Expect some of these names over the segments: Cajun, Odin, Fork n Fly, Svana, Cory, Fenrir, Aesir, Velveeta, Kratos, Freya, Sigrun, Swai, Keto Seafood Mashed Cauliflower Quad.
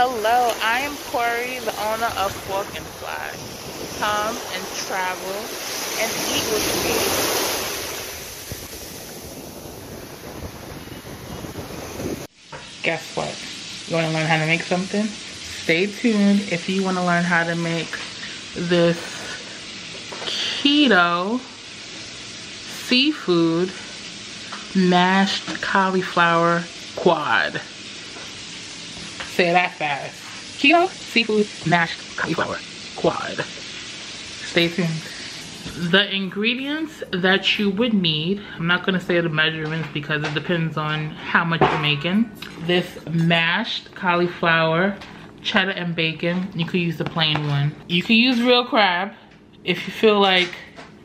Hello, I am Corey, the owner of Fork n Fly. Come and travel and eat with me. Guess what? You want to learn how to make something? Stay tuned if you want to learn how to make this Keto Seafood Mashed Cauliflower Quad. Say that fast. Keto Seafood Mashed Cauliflower Quad. Stay tuned. The ingredients that you would need, I'm not going to say the measurements because it depends on how much you're making. This mashed cauliflower, cheddar and bacon. You could use the plain one. You could use real crab if you feel like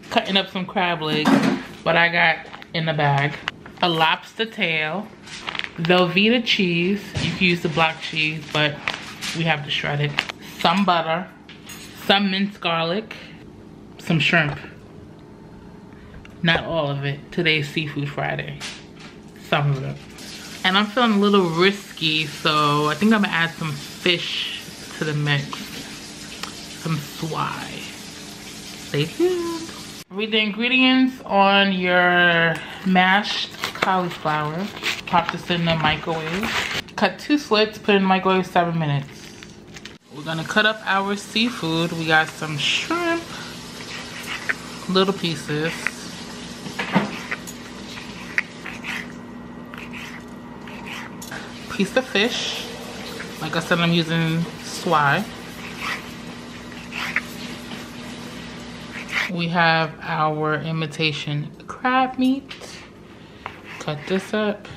cutting up some crab legs, but I got in the bag. A lobster tail. Velveeta cheese. You can use the block cheese, but we have to shred it. Some butter, some minced garlic, some shrimp. Not all of it. Today's Seafood Friday. Some of it. And I'm feeling a little risky, so I think I'm gonna add some fish to the mix. Some swai. Stay tuned. Read the ingredients on your mashed cauliflower. Pop this in the microwave. Cut 2 slits, put it in the microwave 7 minutes. We're gonna cut up our seafood. We got some shrimp, little pieces. Piece of fish. Like I said, I'm using swai. We have our imitation crab meat. Cut this up.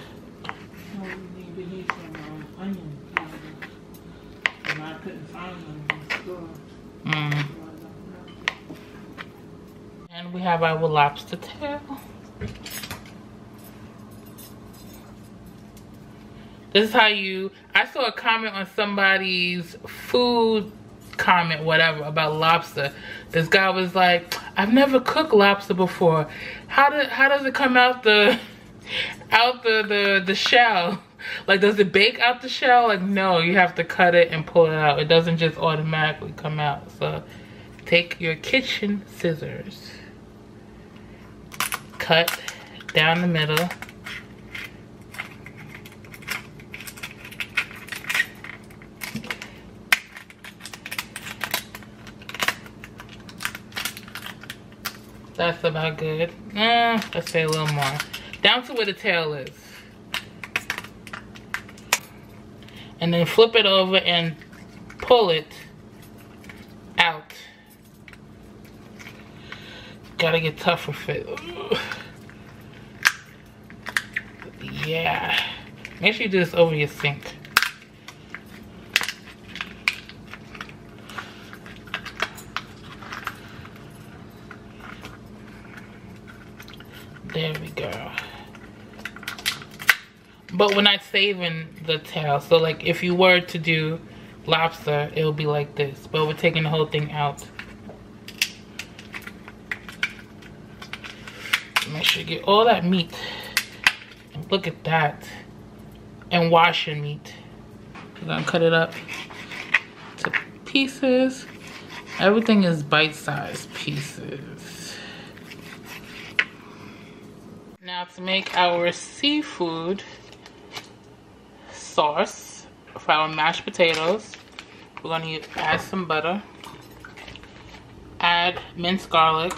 And we have our lobster tail. This is how you, I saw a comment on somebody's food comment, whatever, about lobster. This guy was like, I've never cooked lobster before. How does it come out the shell? Like, does it bake out the shell? Like, no, you have to cut it and pull it out. It doesn't just automatically come out. So take your kitchen scissors, cut down the middle. That's about good. Let's say a little more. Down to where the tail is. And then flip it over and pull it out. Gotta get tough with it. Yeah. Make sure you do this over your sink. There we go. But we're not saving the tail. So like if you were to do lobster, it'll be like this. But we're taking the whole thing out. Make sure you get all that meat. Look at that. And wash your meat. We're gonna cut it up to pieces. Everything is bite-sized pieces. Now to make our seafood sauce for our mashed potatoes, we're going to add some butter, add minced garlic,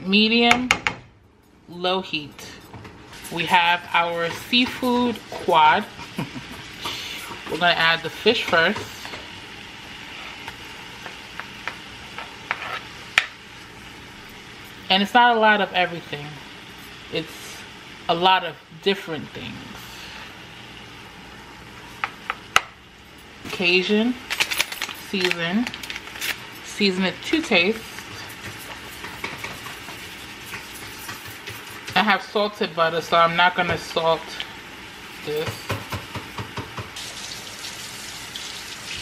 medium, low heat. We have our seafood quad. We're going to add the fish first. And it's not a lot of everything. It's a lot of different things. Cajun season. Season it to taste. I have salted butter, so I'm not going to salt this.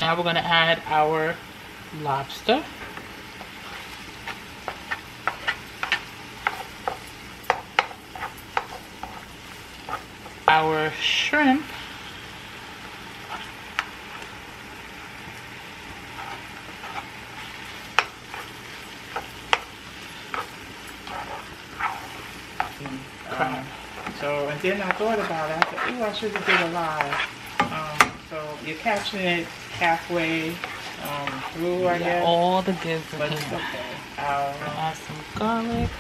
Now we're going to add our lobster. our shrimp. And then I thought about it, I said, ooh, I should have did a live. So you're catching it halfway through, I guess. All the goods are in there. Add some garlic.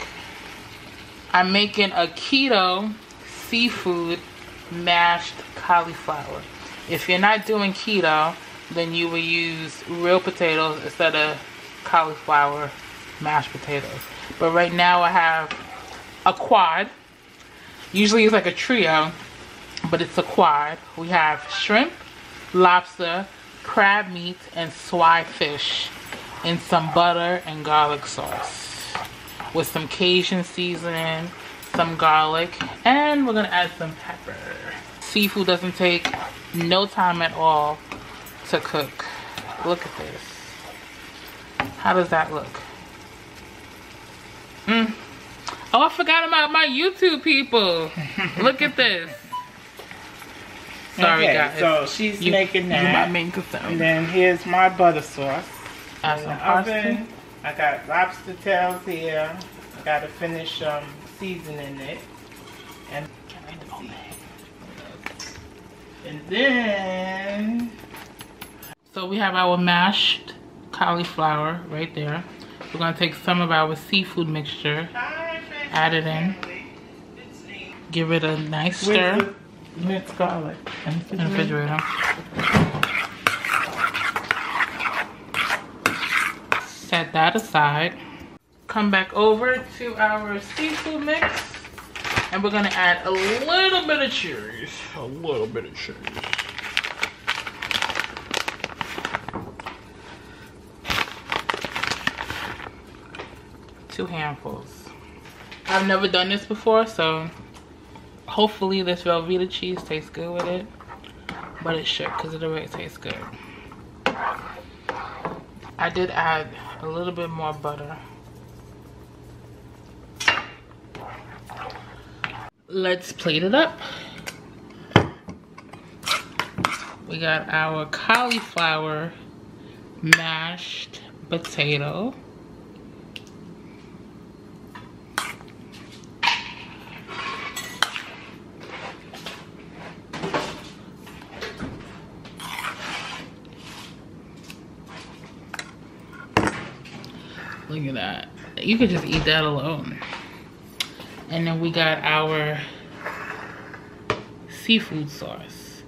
I'm making a keto seafood mashed cauliflower. If you're not doing keto, then you will use real potatoes instead of cauliflower mashed potatoes. But right now I have a quad. Usually it's like a trio, but it's a quad. We have shrimp, lobster, crab meat, and swai fish in some butter and garlic sauce with some Cajun seasoning, some garlic, and we're gonna add some pepper. Seafood doesn't take no time at all to cook. Look at this. How does that look? Oh, I forgot about my YouTube people. Look at this. Sorry, okay, guys. So she's making that. You're my main concern. And then here's my butter sauce. Add some parsley. I got lobster tails here. I got to finish seasoning it. And then, so we have our mashed cauliflower right there. We're gonna take some of our seafood mixture. Add it in. Give it a nice stir. Minced garlic in the refrigerator. Set that aside. Come back over to our seafood mix, and we're gonna add a little bit of cheese. A little bit of cheese. Two handfuls. I've never done this before, so hopefully this Velveeta cheese tastes good with it, but it should, because it already tastes good. I did add a little bit more butter. Let's plate it up. We got our cauliflower mashed potato. Look at that. You could just eat that alone. And then we got our seafood sauce.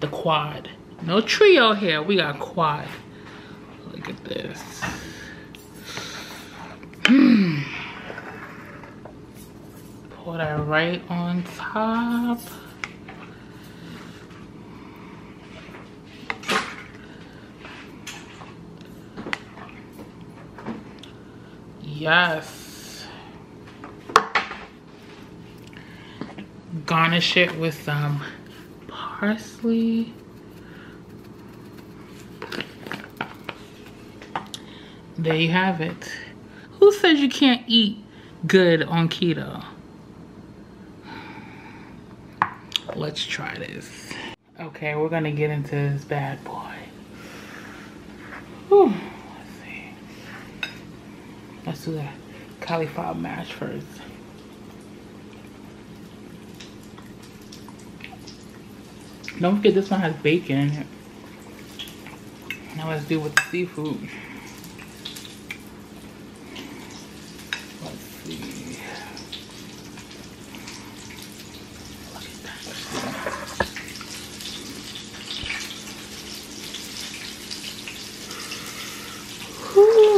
The quad. No trio here. We got quad. Look at this. Pour that right on top. Yes. Garnish it with some parsley. There you have it. Who says you can't eat good on keto? Let's try this. Okay, we're gonna get into this bad boy. Whew. Let's do the cauliflower mash first. Don't forget this one has bacon in it. Now let's do with the seafood. Let's see. Look at that.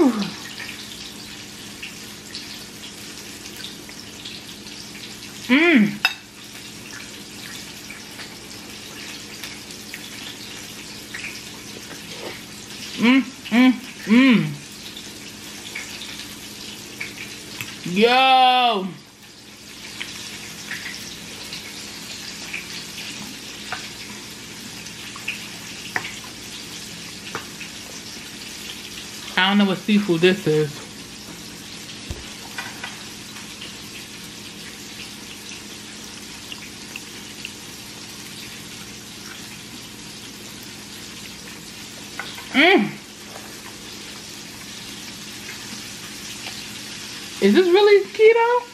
Whew. Yo! I don't know what seafood this is. Is this really keto?